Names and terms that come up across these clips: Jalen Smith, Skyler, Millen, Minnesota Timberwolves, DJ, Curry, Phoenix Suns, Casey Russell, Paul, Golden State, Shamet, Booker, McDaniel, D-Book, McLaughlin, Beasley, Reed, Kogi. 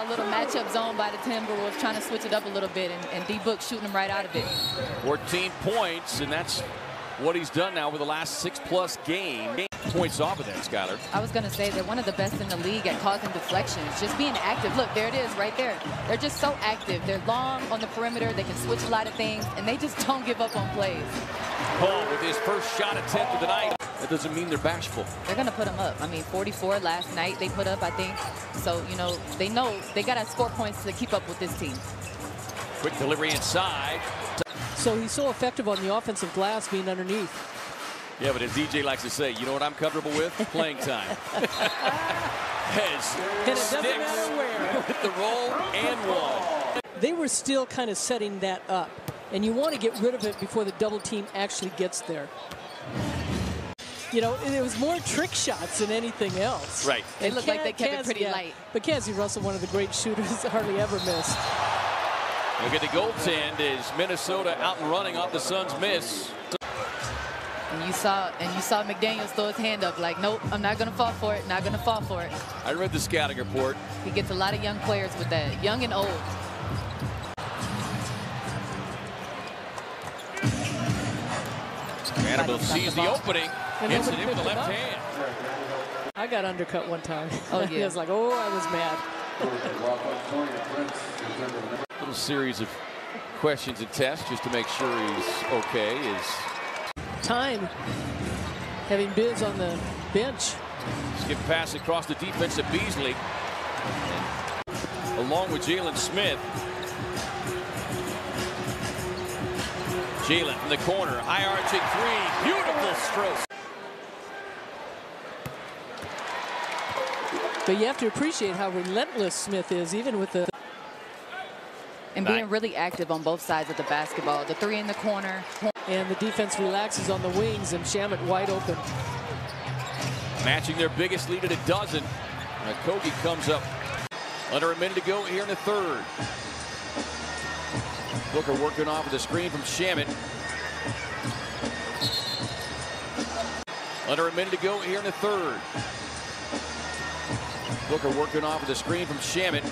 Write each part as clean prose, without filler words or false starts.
A little matchup zone by the Timberwolves, trying to switch it up a little bit, and D-Book shooting him right out of it. 14 points, and that's what he's done now with the last 6+ game. 8 points off of that, Skyler. I was going to say they're one of the best in the league at causing deflections, just being active. Look, there it is right there. They're just so active. They're long on the perimeter. They can switch a lot of things, and they just don't give up on plays. Paul with his first shot attempt of the night. That doesn't mean they're bashful. They're going to put them up. I mean, 44 last night they put up, I think. So, you know they got to score points to keep up with this team. Quick delivery inside. So he's so effective on the offensive glass being underneath. Yeah, but as DJ likes to say, you know what I'm comfortable with? Playing time. And it doesn't matter where. With the roll and wall. They were still kind of setting that up. And you want to get rid of it before the double team actually gets there. You know, it was more trick shots than anything else. Right. It looked like they kept it pretty light. But Casey Russell, one of the great shooters, hardly ever missed. Look at the goaltend as Minnesota out and running off the Suns' miss. And you saw McDaniel throw his hand up like, nope, I'm not going to fall for it, not going to fall for it. I read the scouting report. He gets a lot of young players with that, young and old. Vanderbilt sees the opening. Hits it in with the left hand. I got undercut one time. Oh, yeah. I was like, oh, I was mad. Little series of questions and tests just to make sure he's okay. Time having bids on the bench. Skip pass across the defense to Beasley. Along with Jalen Smith. Jalen in the corner. High arching three. Beautiful stroke. But you have to appreciate how relentless Smith is, even with the... And being really active on both sides of the basketball. The three in the corner. And the defense relaxes on the wings, and Shamet wide open. Matching their biggest lead at a dozen. And Kogi comes up. Under a minute to go here in the third. Booker working off of the screen from Shamet. Under a minute to go here in the third. Booker working off of the screen from Shamet.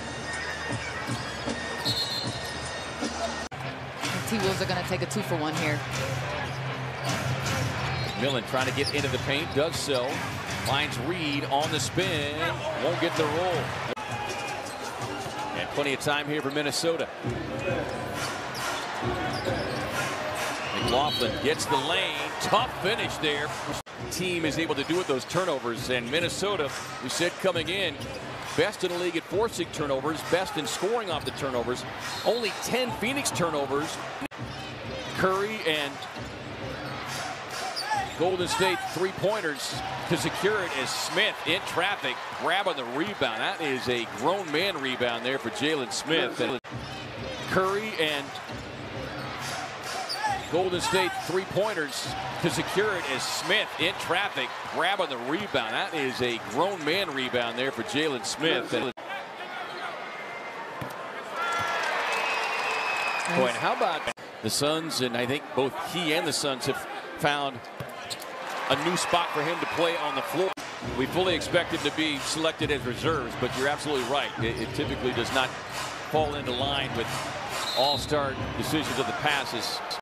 The T-Wolves are going to take a 2-for-1 here. Millen trying to get into the paint, does so. Finds Reed on the spin, won't get the roll. And plenty of time here for Minnesota. McLaughlin gets the lane, tough finish there. Team is able to do with those turnovers, and Minnesota, we said coming in, best in the league at forcing turnovers, best in scoring off the turnovers. Only 10 Phoenix turnovers. Curry and Golden State three-pointers to secure it as Smith in traffic, grabbing the rebound. That is a grown man rebound there for Jalen Smith. Curry and Golden State three-pointers to secure it as Smith in traffic, grabbing the rebound. That is a grown man rebound there for Jalen Smith. Nice. Boy, and how about the Suns, and I think both he and the Suns have found a new spot for him to play on the floor. We fully expect him to be selected as reserves, but you're absolutely right. It typically does not fall into line with all-star decisions of the passes.